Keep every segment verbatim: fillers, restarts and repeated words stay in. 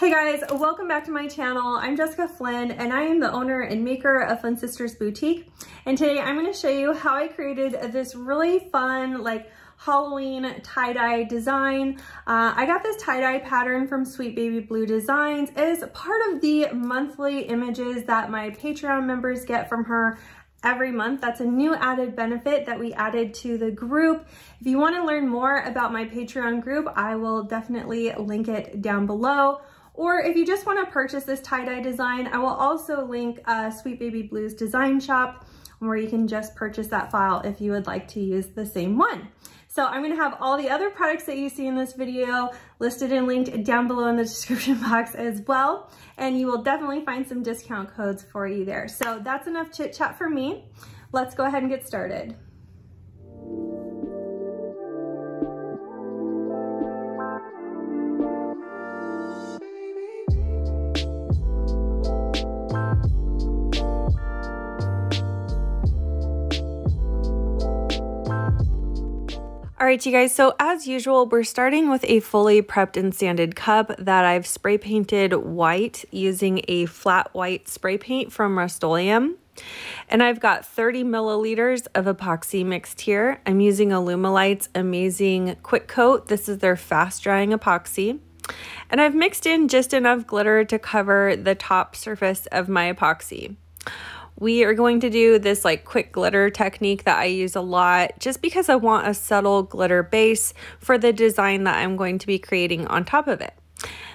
Hey guys, welcome back to my channel. I'm Jessica Flynn and I am the owner and maker of Flynn Sisters Boutique. And today I'm gonna show you how I created this really fun, like Halloween tie-dye design. Uh, I got this tie-dye pattern from Sweet Baby Blue Designs as part of the monthly images that my Patreon members get from her every month. That's a new added benefit that we added to the group. If you want to learn more about my Patreon group, I will definitely link it down below. Or if you just want to purchase this tie-dye design, I will also link uh, Sweet Baby Blue's design shop where you can just purchase that file if you would like to use the same one. So I'm gonna have all the other products that you see in this video listed and linked down below in the description box as well. And you will definitely find some discount codes for you there. So that's enough chit chat for me. Let's go ahead and get started. All right, you guys, so as usual, we're starting with a fully prepped and sanded cup that I've spray painted white using a flat white spray paint from Rust-Oleum. And I've got thirty milliliters of epoxy mixed here. I'm using Alumilite's amazing quick coat. This is their fast drying epoxy. And I've mixed in just enough glitter to cover the top surface of my epoxy. We are going to do this like quick glitter technique that I use a lot just because I want a subtle glitter base for the design that I'm going to be creating on top of it.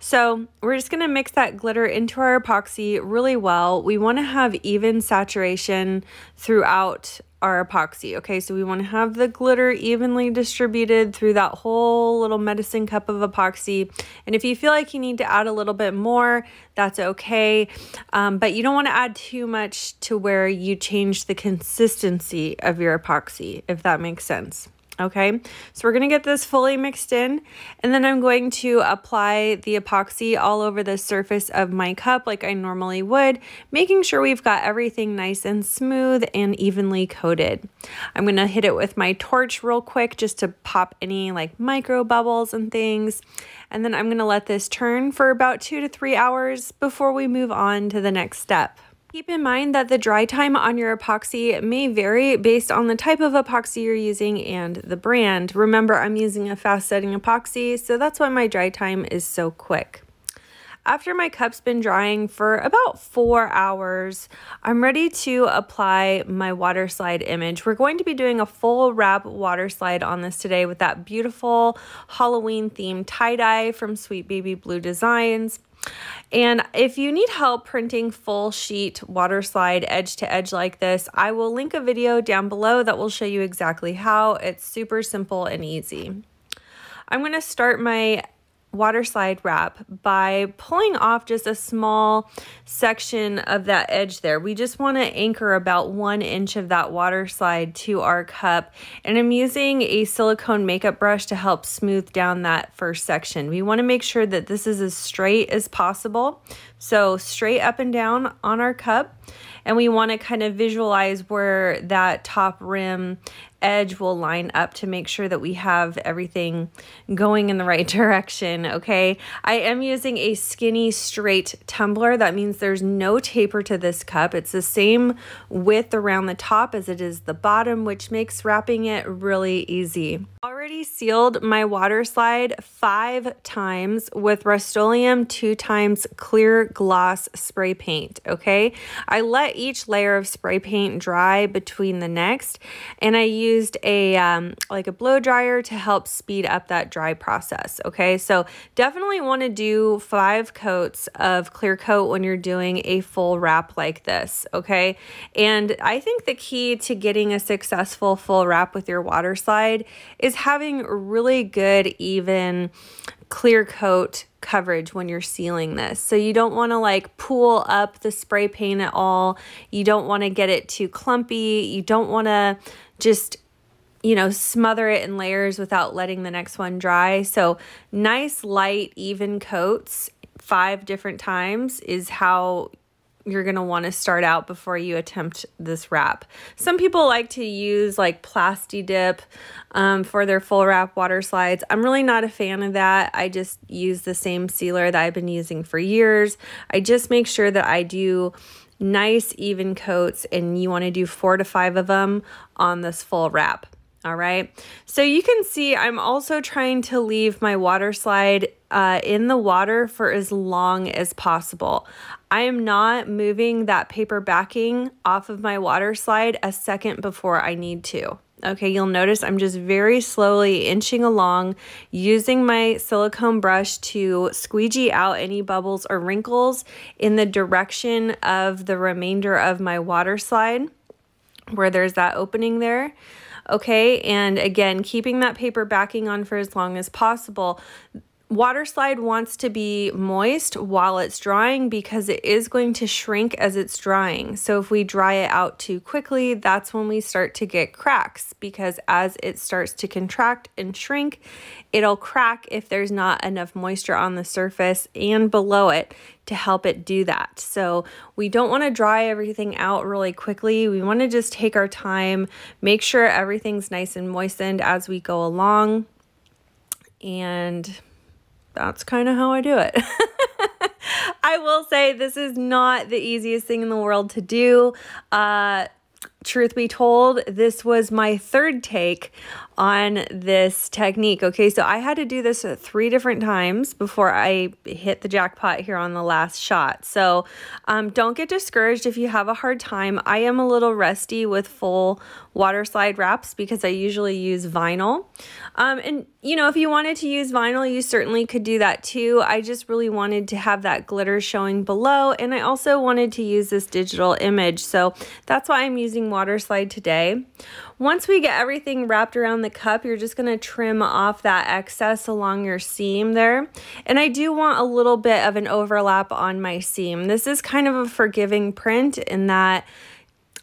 So we're just gonna mix that glitter into our epoxy really well. We wanna have even saturation throughout our epoxy, okay? So we wanna have the glitter evenly distributed through that whole little medicine cup of epoxy. And if you feel like you need to add a little bit more, that's okay. Um, but you don't wanna add too much to where you change the consistency of your epoxy, if that makes sense. Okay, so we're gonna get this fully mixed in and then I'm going to apply the epoxy all over the surface of my cup like I normally would, making sure we've got everything nice and smooth and evenly coated. I'm gonna hit it with my torch real quick just to pop any like micro bubbles and things. And then I'm gonna let this turn for about two to three hours before we move on to the next step. Keep in mind that the dry time on your epoxy may vary based on the type of epoxy you're using and the brand. Remember, I'm using a fast-setting epoxy, so that's why my dry time is so quick. After my cup's been drying for about four hours, I'm ready to apply my water slide image. We're going to be doing a full wrap water slide on this today with that beautiful Halloween-themed tie-dye from Sweet Baby Blue Designs. And if you need help printing full sheet water slide edge to edge like this, I will link a video down below that will show you exactly how. It's super simple and easy. I'm going to start my water slide wrap by pulling off just a small section of that edge there. We just want to anchor about one inch of that water slide to our cup, and I'm using a silicone makeup brush to help smooth down that first section. We want to make sure that this is as straight as possible, so straight up and down on our cup, and we want to kind of visualize where that top rim edge will line up to make sure that we have everything going in the right direction, okay? I am using a skinny straight tumbler. That means there's no taper to this cup. It's the same width around the top as it is the bottom, which makes wrapping it really easy. Already sealed my water slide five times with Rust-Oleum two times clear gloss spray paint, okay? I let each layer of spray paint dry between the next, and I use used a um, like a blow dryer to help speed up that dry process, okay? So definitely want to do five coats of clear coat when you're doing a full wrap like this, okay? And I think the key to getting a successful full wrap with your water slide is having really good, even clear coat coverage when you're sealing this. So you don't want to like pool up the spray paint at all. You don't want to get it too clumpy. You don't want to just, you know, smother it in layers without letting the next one dry. So nice, light, even coats five different times is how you're going to want to start out before you attempt this wrap. Some people like to use like Plasti Dip um, for their full wrap water slides. I'm really not a fan of that. I just use the same sealer that I've been using for years. I just make sure that I do nice even coats, and you want to do four to five of them on this full wrap. All right, so you can see I'm also trying to leave my water slide uh, in the water for as long as possible. I am not moving that paper backing off of my water slide a second before I need to. Okay, you'll notice I'm just very slowly inching along, using my silicone brush to squeegee out any bubbles or wrinkles in the direction of the remainder of my water slide where there's that opening there. Okay, and again, keeping that paper backing on for as long as possible. Water slide wants to be moist while it's drying because it is going to shrink as it's drying. So if we dry it out too quickly, that's when we start to get cracks, because as it starts to contract and shrink, it'll crack if there's not enough moisture on the surface and below it to help it do that. So we don't want to dry everything out really quickly. We want to just take our time, make sure everything's nice and moistened as we go along, and that's kind of how I do it. I will say this is not the easiest thing in the world to do. Uh, truth be told, this was my third take on this technique. Okay, so I had to do this three different times before I hit the jackpot here on the last shot. So um, don't get discouraged if you have a hard time. I am a little rusty with full water slide wraps because I usually use vinyl. Um, and you know, if you wanted to use vinyl, you certainly could do that too. I just really wanted to have that glitter showing below, and I also wanted to use this digital image. So that's why I'm using water slide today. Once we get everything wrapped around the cup, you're just gonna trim off that excess along your seam there. And I do want a little bit of an overlap on my seam. This is kind of a forgiving print in that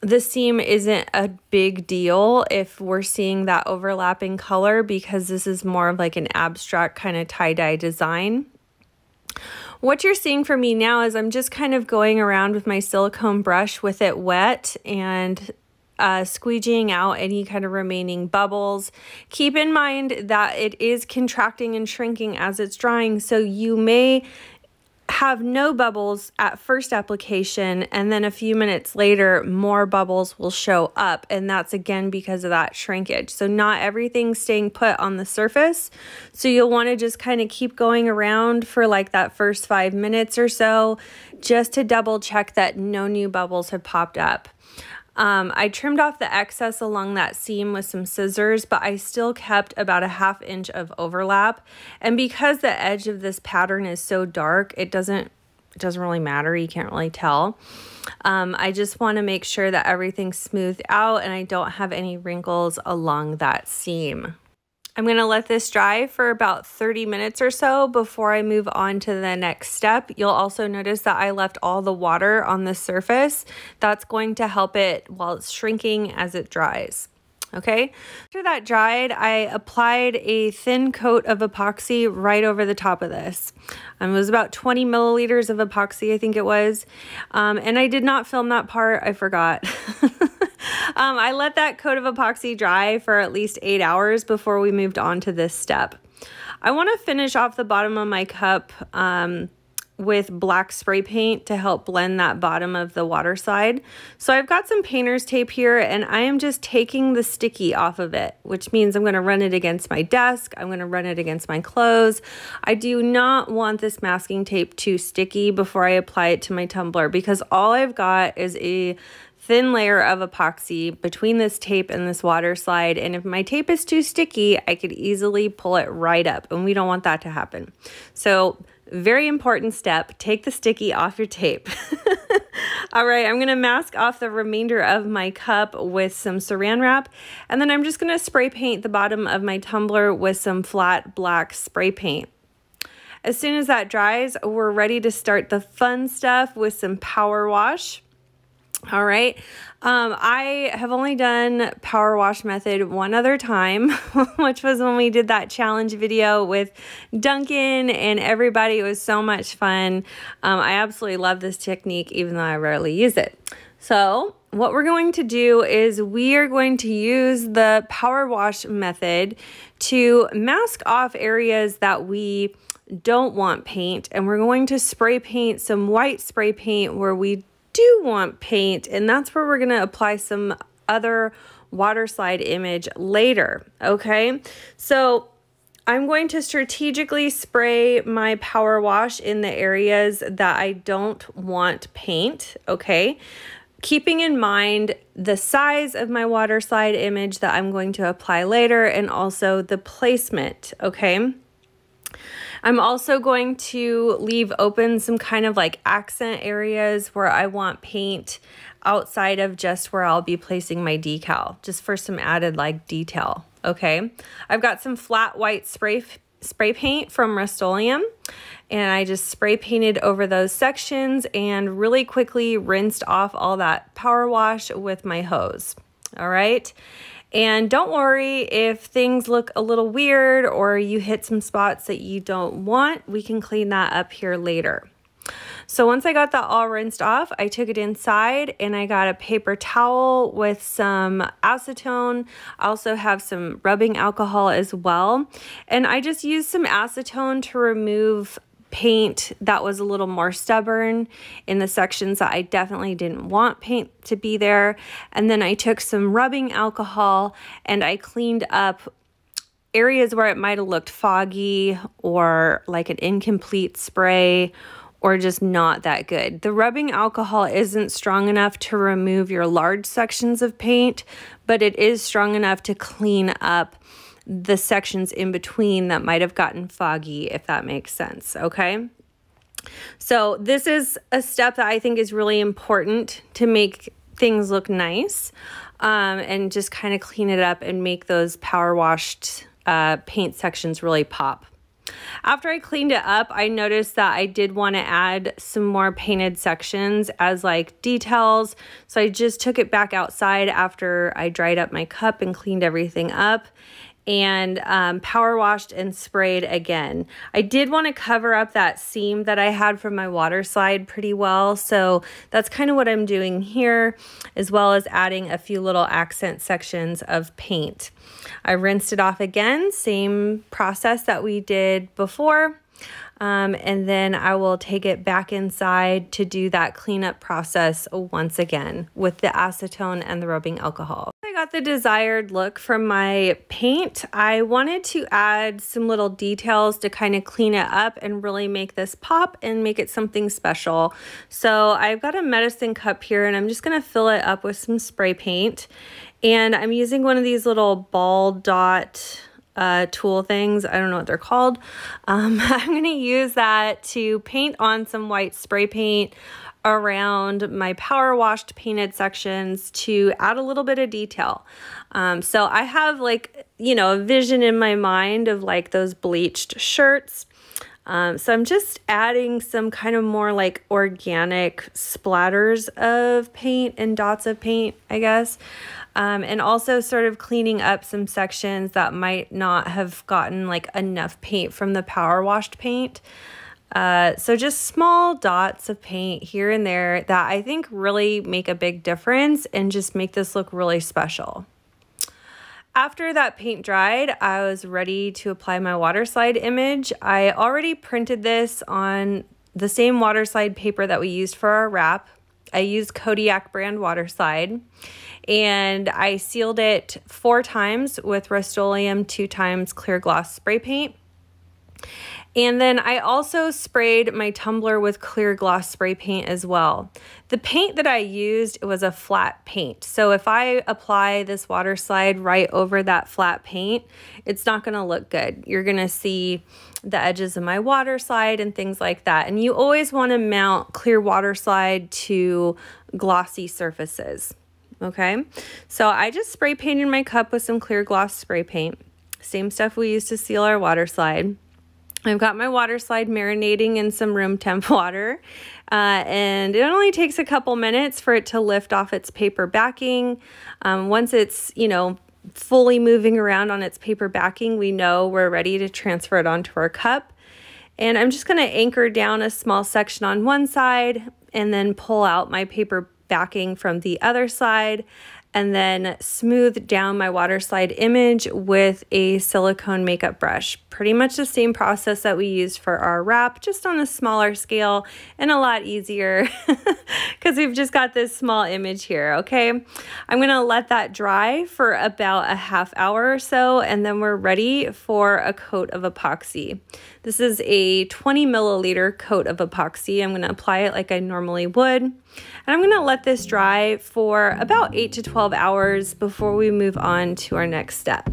the seam isn't a big deal if we're seeing that overlapping color, because this is more of like an abstract kind of tie-dye design. What you're seeing from me now is I'm just kind of going around with my silicone brush with it wet and uh, squeegeeing out any kind of remaining bubbles. Keep in mind that it is contracting and shrinking as it's drying, so you may have no bubbles at first application, and then a few minutes later more bubbles will show up, and that's again because of that shrinkage. So not everything's staying put on the surface, so you'll want to just kind of keep going around for like that first five minutes or so just to double check that no new bubbles have popped up. Um, I trimmed off the excess along that seam with some scissors, but I still kept about a half inch of overlap. And because the edge of this pattern is so dark, it doesn't, it doesn't really matter. You can't really tell. Um, I just want to make sure that everything's smoothed out and I don't have any wrinkles along that seam. I'm going to let this dry for about thirty minutes or so before I move on to the next step. You'll also notice that I left all the water on the surface. That's going to help it while it's shrinking as it dries. Okay, after that dried, I applied a thin coat of epoxy right over the top of this. Um, it was about twenty milliliters of epoxy, I think it was. Um, and I did not film that part, I forgot. Um, I let that coat of epoxy dry for at least eight hours before we moved on to this step. I want to finish off the bottom of my cup um, with black spray paint to help blend that bottom of the water slide. So I've got some painter's tape here, and I am just taking the sticky off of it, which means I'm going to run it against my desk. I'm going to run it against my clothes. I do not want this masking tape too sticky before I apply it to my tumbler, because all I've got is a thin layer of epoxy between this tape and this water slide, and if my tape is too sticky, I could easily pull it right up, and we don't want that to happen. So very important step, take the sticky off your tape. All right, I'm gonna mask off the remainder of my cup with some saran wrap, and then I'm just gonna spray paint the bottom of my tumbler with some flat black spray paint. As soon as that dries, we're ready to start the fun stuff with some power wash. All right. Um, I have only done power wash method one other time, which was when we did that challenge video with Duncan and everybody. It was so much fun. Um, I absolutely love this technique, even though I rarely use it. So what we're going to do is we are going to use the power wash method to mask off areas that we don't want paint. And we're going to spray paint some white spray paint where we do want paint, and that's where we're going to apply some other water slide image later. Okay, so I'm going to strategically spray my power wash in the areas that I don't want paint, okay, keeping in mind the size of my water slide image that I'm going to apply later and also the placement. Okay, I'm also going to leave open some kind of like accent areas where I want paint outside of just where I'll be placing my decal, just for some added like detail, okay? I've got some flat white spray spray paint from Rust-Oleum, and I just spray painted over those sections and really quickly rinsed off all that power wash with my hose, all right? And don't worry if things look a little weird or you hit some spots that you don't want, we can clean that up here later. So once I got that all rinsed off, I took it inside and I got a paper towel with some acetone. I also have some rubbing alcohol as well. And I just used some acetone to remove paint that was a little more stubborn in the sections that I definitely didn't want paint to be there. And then I took some rubbing alcohol and I cleaned up areas where it might have looked foggy or like an incomplete spray or just not that good. The rubbing alcohol isn't strong enough to remove your large sections of paint, but it is strong enough to clean up the sections in between that might have gotten foggy, if that makes sense, okay? So this is a step that I think is really important to make things look nice, um, and just kind of clean it up and make those power washed uh, paint sections really pop. After I cleaned it up, I noticed that I did want to add some more painted sections as like details. So I just took it back outside after I dried up my cup and cleaned everything up, and um, power washed and sprayed again. I did want to cover up that seam that I had from my water slide pretty well, so that's kind of what I'm doing here, as well as adding a few little accent sections of paint. I rinsed it off again, same process that we did before, um, and then I will take it back inside to do that cleanup process once again with the acetone and the rubbing alcohol. Got the desired look from my paint. I wanted to add some little details to kind of clean it up and really make this pop and make it something special. So I've got a medicine cup here and I'm just going to fill it up with some spray paint, and I'm using one of these little ball dot uh, tool things. I don't know what they're called. Um, I'm going to use that to paint on some white spray paint around my power washed painted sections to add a little bit of detail. Um, so I have like, you know, a vision in my mind of like those bleached shirts. Um, so I'm just adding some kind of more like organic splatters of paint and dots of paint, I guess. Um, and also sort of cleaning up some sections that might not have gotten like enough paint from the power washed paint. Uh, so just small dots of paint here and there that I think really make a big difference and just make this look really special. After that paint dried, I was ready to apply my water slide image. I already printed this on the same water slide paper that we used for our wrap. I used Kodiak brand water slide, and I sealed it four times with Rust-Oleum, two times clear gloss spray paint. And then I also sprayed my tumbler with clear gloss spray paint as well. The paint that I used, it was a flat paint. So if I apply this water slide right over that flat paint, it's not gonna look good. You're gonna see the edges of my water slide and things like that. And you always wanna mount clear water slide to glossy surfaces, okay? So I just spray painted my cup with some clear gloss spray paint. Same stuff we used to seal our water slide. I've got my water slide marinating in some room temp water, uh, and it only takes a couple minutes for it to lift off its paper backing. Um, once it's, you know, fully moving around on its paper backing, we know we're ready to transfer it onto our cup. And I'm just going to anchor down a small section on one side and then pull out my paper backing from the other side, and then smooth down my water slide image with a silicone makeup brush. Pretty much the same process that we used for our wrap, just on a smaller scale and a lot easier because we've just got this small image here, okay? I'm gonna let that dry for about a half hour or so, and then we're ready for a coat of epoxy. This is a twenty milliliter coat of epoxy. I'm gonna apply it like I normally would, and I'm gonna let this dry for about eight to twelve hours before we move on to our next step.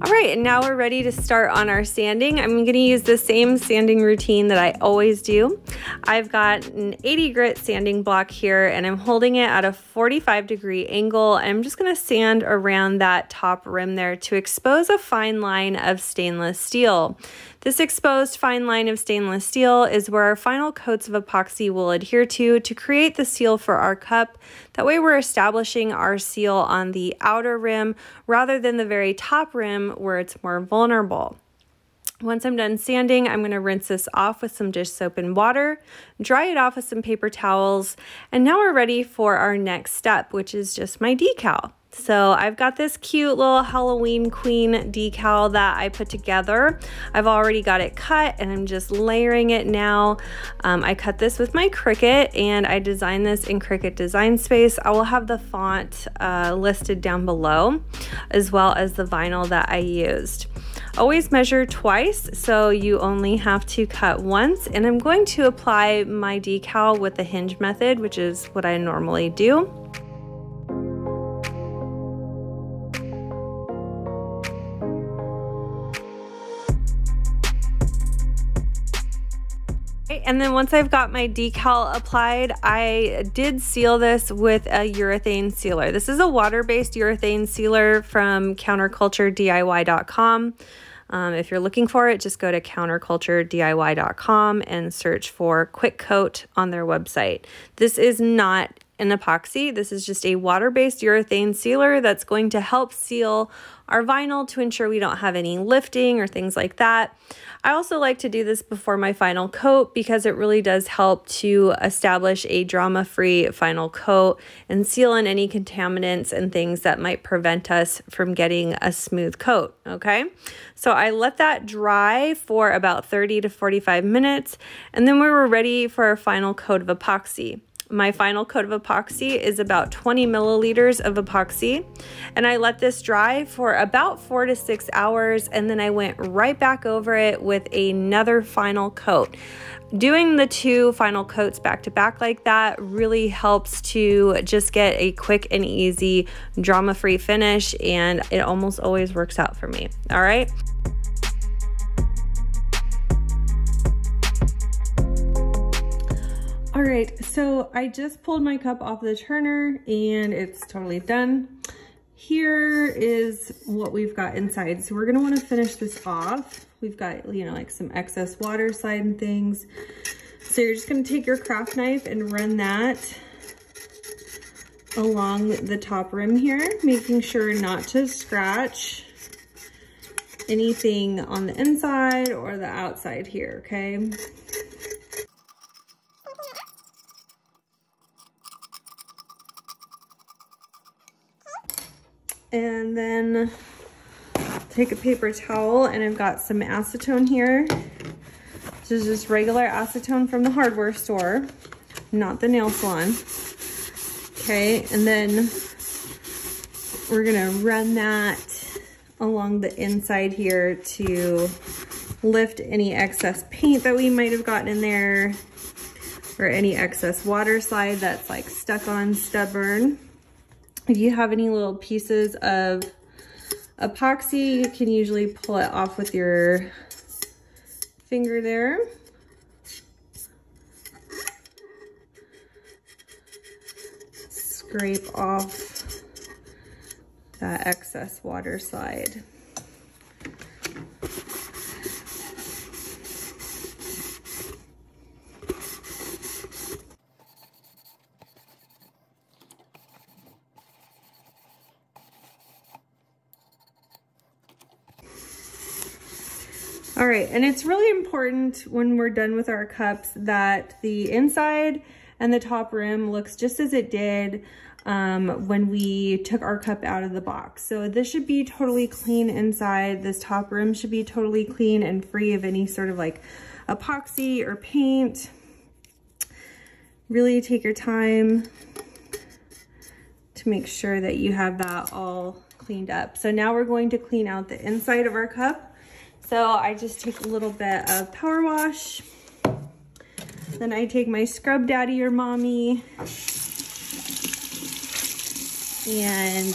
All right, and now we're ready to start on our sanding. I'm gonna use the same sanding routine that I always do. I've got an eighty grit sanding block here, and I'm holding it at a forty-five degree angle. I'm just gonna sand around that top rim there to expose a fine line of stainless steel. This exposed fine line of stainless steel is where our final coats of epoxy will adhere to to create the seal for our cup. That way we're establishing our seal on the outer rim rather than the very top rim where it's more vulnerable. Once I'm done sanding, I'm going to rinse this off with some dish soap and water, dry it off with some paper towels, and now we're ready for our next step, which is just my decal. So I've got this cute little Halloween Queen decal that I put together. I've already got it cut and I'm just layering it now. Um, I cut this with my Cricut and I designed this in Cricut Design Space. I will have the font uh, listed down below, as well as the vinyl that I used. Always measure twice, so you only have to cut once, and I'm going to apply my decal with the hinge method, which is what I normally do. And then once I've got my decal applied, I did seal this with a urethane sealer. This is a water-based urethane sealer from counterculture D I Y dot com. Um, if you're looking for it, just go to counterculture D I Y dot com and search for Quick Coat on their website. This is not an epoxy. This is just a water-based urethane sealer that's going to help seal our vinyl to ensure we don't have any lifting or things like that. I also like to do this before my final coat because it really does help to establish a drama-free final coat and seal in any contaminants and things that might prevent us from getting a smooth coat, okay? So I let that dry for about thirty to forty-five minutes, and then we were ready for our final coat of epoxy. My final coat of epoxy is about twenty milliliters of epoxy, and I let this dry for about four to six hours, and then I went right back over it with another final coat. Doing the two final coats back to back like that really helps to just get a quick and easy drama-free finish, and it almost always works out for me, all right? All right, so I just pulled my cup off the turner and it's totally done. Here is what we've got inside. So we're gonna wanna finish this off. We've got, you know, like some excess water slide and things. So you're just gonna take your craft knife and run that along the top rim here, making sure not to scratch anything on the inside or the outside here, okay? And then take a paper towel, and I've got some acetone here. This is just regular acetone from the hardware store, not the nail salon. Okay, and then we're gonna run that along the inside here to lift any excess paint that we might have gotten in there, or any excess water slide that's like stuck on stubborn. If you have any little pieces of epoxy, you can usually pull it off with your finger there. scrape off that excess water slide. All right, and it's really important when we're done with our cups that the inside and the top rim looks just as it did um, when we took our cup out of the box. So this should be totally clean inside. This top rim should be totally clean and free of any sort of like epoxy or paint. Really take your time to make sure that you have that all cleaned up. So now we're going to clean out the inside of our cup. So I just take a little bit of power wash. Then I take my Scrub Daddy or Mommy and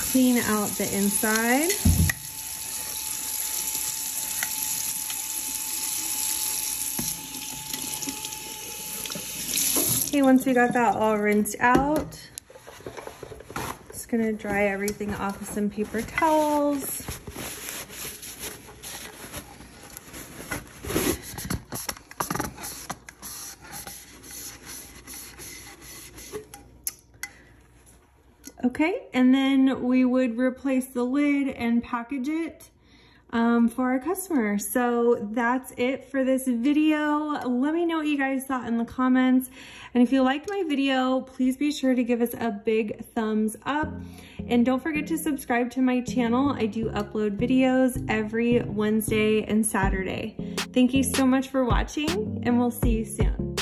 clean out the inside. Okay, once we got that all rinsed out, just gonna dry everything off with some paper towels. Okay, and then we would replace the lid and package it um, for our customer. So that's it for this video. Let me know what you guys thought in the comments. And if you liked my video, please be sure to give us a big thumbs up. And don't forget to subscribe to my channel. I do upload videos every Wednesday and Saturday. Thank you so much for watching, and we'll see you soon.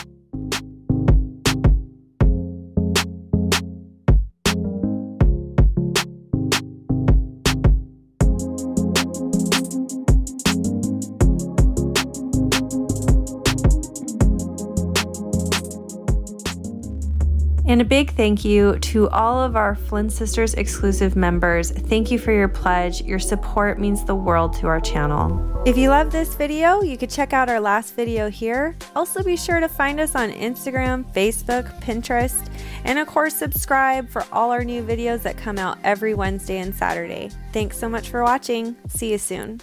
And a big thank you to all of our Flynn Sisters exclusive members. Thank you for your pledge. Your support means the world to our channel. If you love this video, you could check out our last video here. Also be sure to find us on Instagram, Facebook, Pinterest, and of course subscribe for all our new videos that come out every Wednesday and Saturday. Thanks so much for watching. See you soon.